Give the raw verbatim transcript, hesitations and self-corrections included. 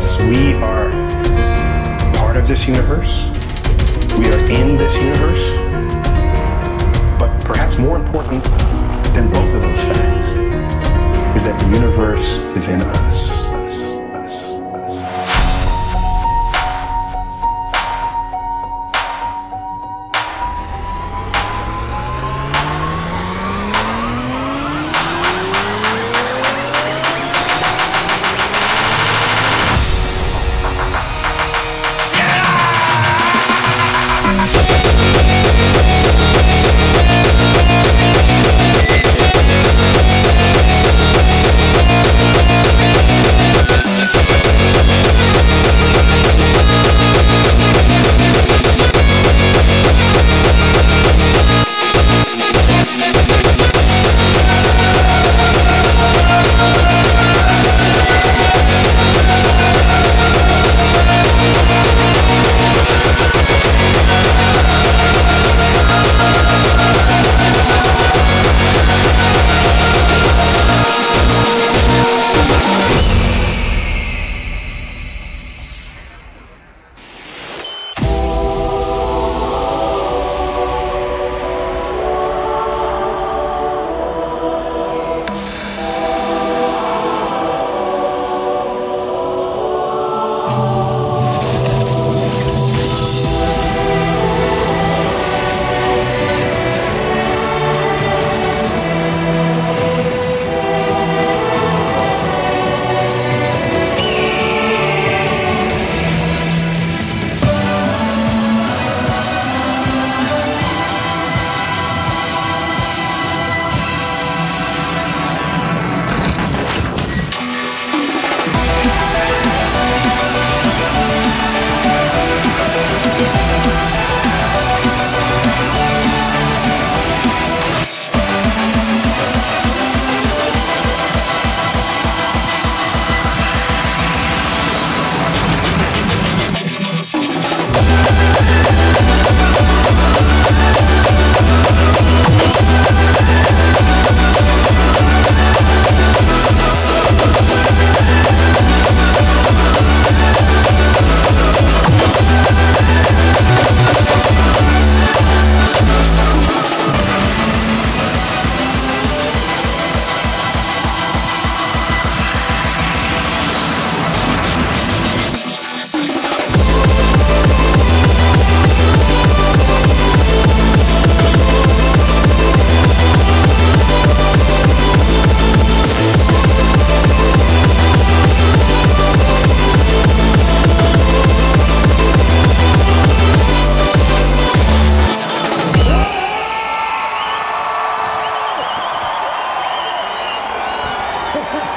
Yes, we are part of this universe. We are in this universe. But perhaps more important than both of those facts is that the universe is in us. Ha ha!